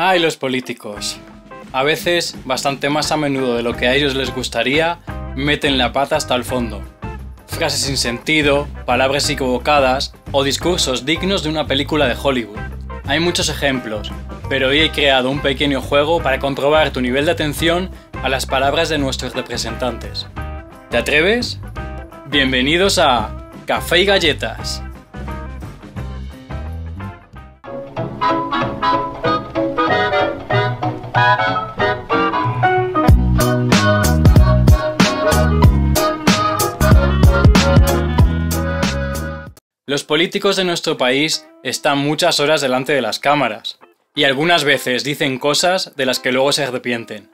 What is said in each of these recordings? Ah, y los políticos. A veces, bastante más a menudo de lo que a ellos les gustaría, meten la pata hasta el fondo. Frases sin sentido, palabras equivocadas o discursos dignos de una película de Hollywood. Hay muchos ejemplos, pero hoy he creado un pequeño juego para comprobar tu nivel de atención a las palabras de nuestros representantes. ¿Te atreves? Bienvenidos a Café y Galletas. Los políticos de nuestro país están muchas horas delante de las cámaras, y algunas veces dicen cosas de las que luego se arrepienten.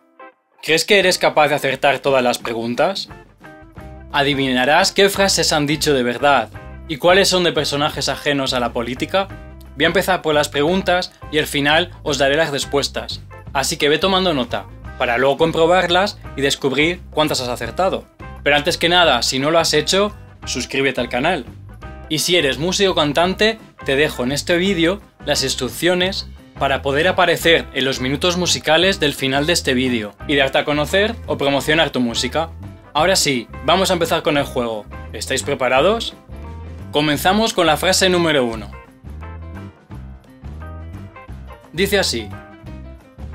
¿Crees que eres capaz de acertar todas las preguntas? ¿Adivinarás qué frases han dicho de verdad y cuáles son de personajes ajenos a la política? Voy a empezar por las preguntas y al final os daré las respuestas, así que ve tomando nota, para luego comprobarlas y descubrir cuántas has acertado. Pero antes que nada, si no lo has hecho, suscríbete al canal. Y si eres músico o cantante, te dejo en este vídeo las instrucciones para poder aparecer en los minutos musicales del final de este vídeo y darte a conocer o promocionar tu música. Ahora sí, vamos a empezar con el juego. ¿Estáis preparados? Comenzamos con la frase número 1. Dice así: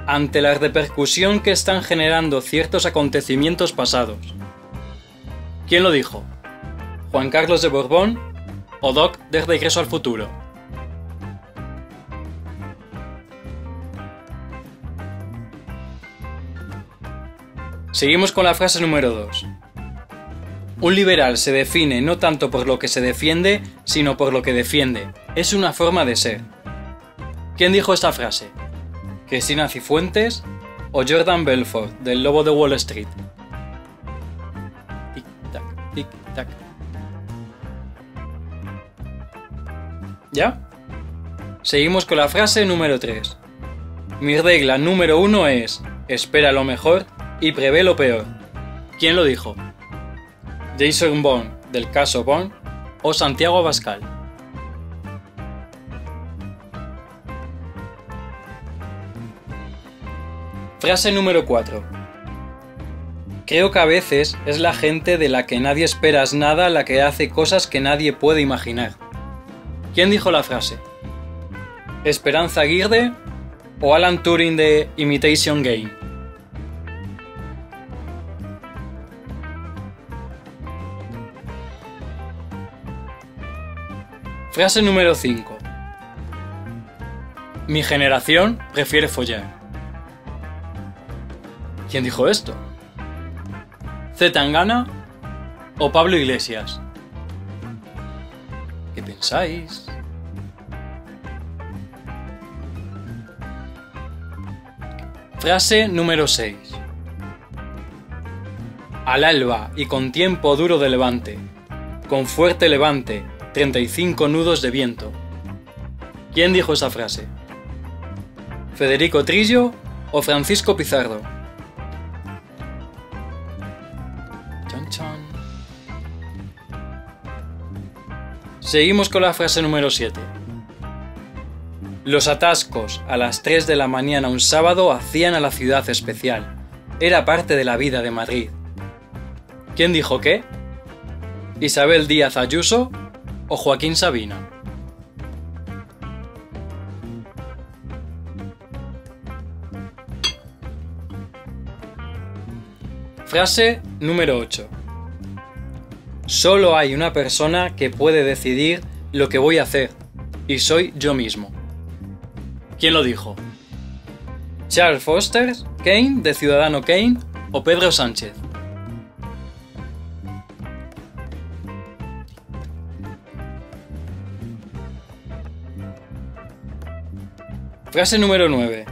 ante la repercusión que están generando ciertos acontecimientos pasados. ¿Quién lo dijo? ¿Juan Carlos de Borbón o Doc de Regreso al Futuro? Seguimos con la frase número 2. Un liberal se define no tanto por lo que se defiende, sino por lo que defiende. Es una forma de ser. ¿Quién dijo esta frase? ¿Cristina Cifuentes o Jordan Belfort del Lobo de Wall Street? Tic-tac, tic-tac. ¿Ya? Seguimos con la frase número 3. Mi regla número 1 es: espera lo mejor y prevé lo peor. ¿Quién lo dijo? ¿Jason Bourne del caso Bourne o Santiago Abascal? Frase número 4. Creo que a veces es la gente de la que nadie esperas nada la que hace cosas que nadie puede imaginar. ¿Quién dijo la frase? ¿Esperanza Aguirre o Alan Turing de Imitation Game? Frase número 5. Mi generación prefiere follar. ¿Quién dijo esto? ¿Z Tangana o Pablo Iglesias? ¿Qué pensáis? Frase número 6. Al alba y con tiempo duro de levante, con fuerte levante, 35 nudos de viento. ¿Quién dijo esa frase? ¿Federico Trillo o Francisco Pizarro? Chon chon. Seguimos con la frase número 7. Los atascos a las 3 de la mañana un sábado hacían a la ciudad especial. Era parte de la vida de Madrid. ¿Quién dijo qué? ¿Isabel Díaz Ayuso o Joaquín Sabina? Frase número 8. Solo hay una persona que puede decidir lo que voy a hacer, y soy yo mismo. ¿Quién lo dijo? ¿Charles Foster Kane de Ciudadano Kane o Pedro Sánchez? Frase número 9.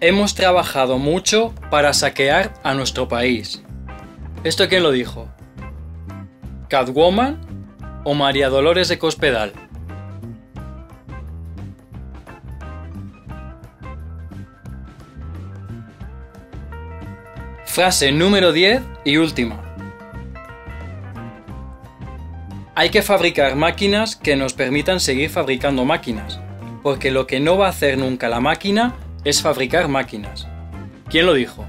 Hemos trabajado mucho para saquear a nuestro país. ¿Esto quién lo dijo? ¿Catwoman o María Dolores de Cospedal? Frase número 10 y última. Hay que fabricar máquinas que nos permitan seguir fabricando máquinas. porque lo que no va a hacer nunca la máquina es fabricar máquinas. ¿Quién lo dijo?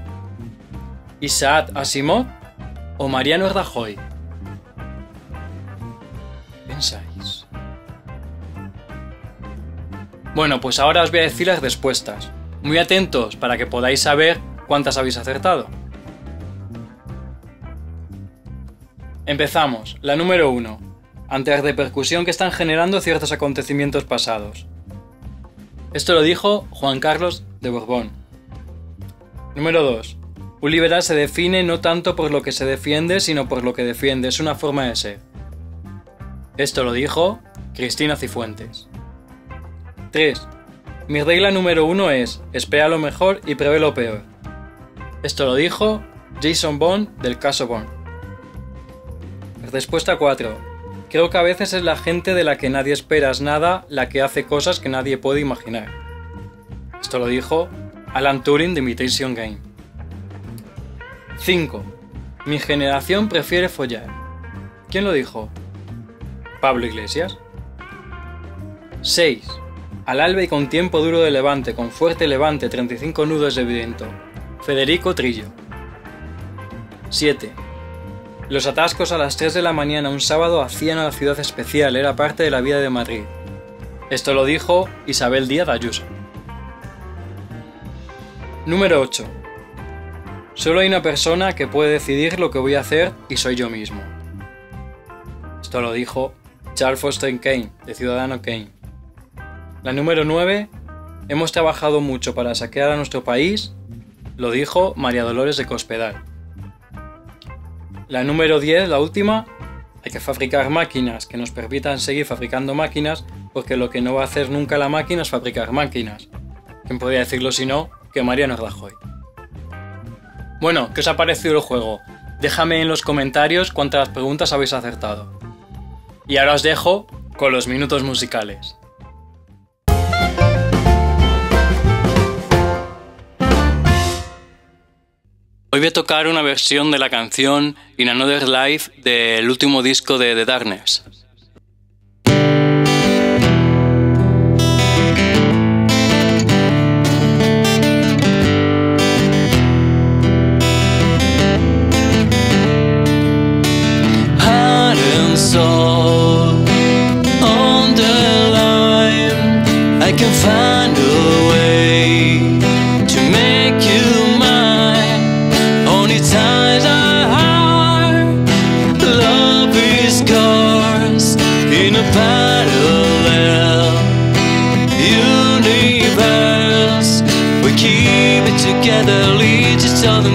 ¿Isaac Asimov o Mariano Rajoy? ¿Pensáis? Bueno, pues ahora os voy a decir las respuestas. Muy atentos para que podáis saber cuántas habéis acertado. Empezamos. La número 1. Ante la repercusión que están generando ciertos acontecimientos pasados. Esto lo dijo Juan Carlos de Borbón. Número 2. Un liberal se define no tanto por lo que se defiende, sino por lo que defiende. Es una forma de ser. Esto lo dijo Cristina Cifuentes. 3. Mi regla número 1 es, espera lo mejor y prevé lo peor. Esto lo dijo Jason Bourne del caso Bourne. Respuesta 4. Creo que a veces es la gente de la que nadie esperas nada la que hace cosas que nadie puede imaginar. Esto lo dijo Alan Turing de Imitation Game. 5. Mi generación prefiere follar. ¿Quién lo dijo? Pablo Iglesias. 6. Al alba y con tiempo duro de levante, con fuerte levante, 35 nudos de viento. Federico Trillo. 7. Los atascos a las 3 de la mañana un sábado hacían a la ciudad especial, era parte de la vida de Madrid. Esto lo dijo Isabel Díaz Ayuso. Número 8. Solo hay una persona que puede decidir lo que voy a hacer y soy yo mismo. Esto lo dijo Charles Foster Kane, de Ciudadano Kane. La número 9, hemos trabajado mucho para saquear a nuestro país, lo dijo María Dolores de Cospedal. La número 10, la última, hay que fabricar máquinas que nos permitan seguir fabricando máquinas, porque lo que no va a hacer nunca la máquina es fabricar máquinas. ¿Quién podría decirlo si no que Mariano Rajoy? Bueno, ¿qué os ha parecido el juego? Déjame en los comentarios cuántas preguntas habéis acertado. Y ahora os dejo con los minutos musicales. Hoy voy a tocar una versión de la canción In Another Life del último disco de The Darkness. Heart and soul on the line, I can find a way to make you.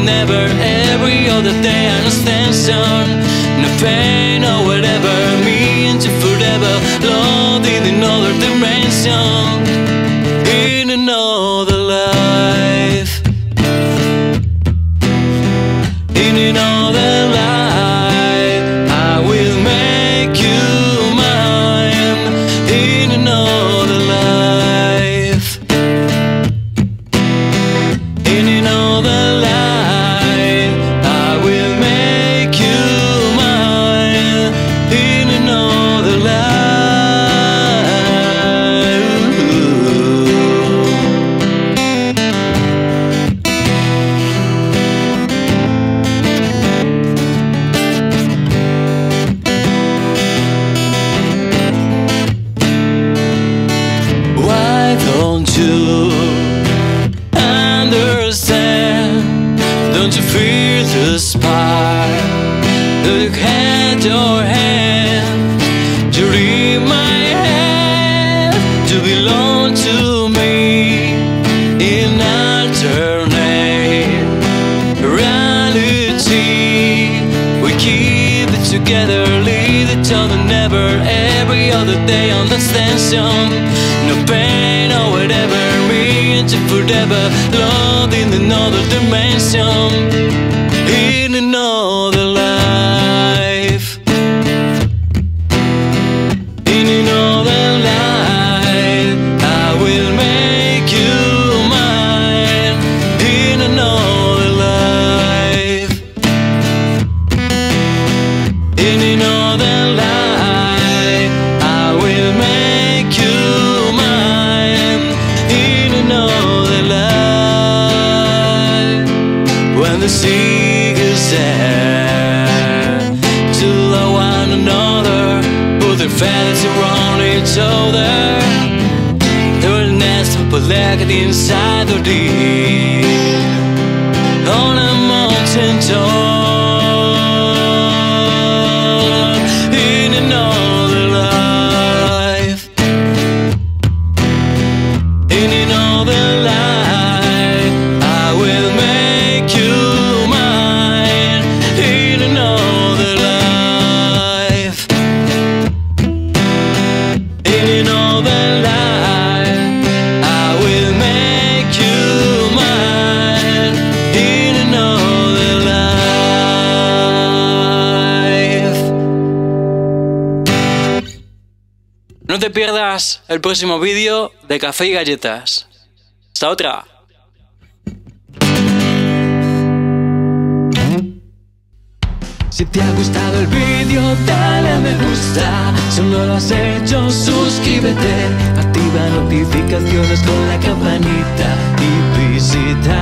Never, every other day I understand some. No pain or whatever, me into forever, Lord, in another dimension, in another life, in another life, I will make you mine, in another life, in another life. Together, lead each other, never, every other day on the station. No pain or whatever, me into forever, Lord, in another dimension, in another life, in another life, I will make you mine, in another life. In another life, I will make you mine. each other through a nest of polarity inside the deep on a mountain top. No te pierdas el próximo vídeo de Café y Galletas. ¡Hasta otra! Si te ha gustado el vídeo, dale a me gusta. Si no lo has hecho, suscríbete. Activa notificaciones con la campanita y visita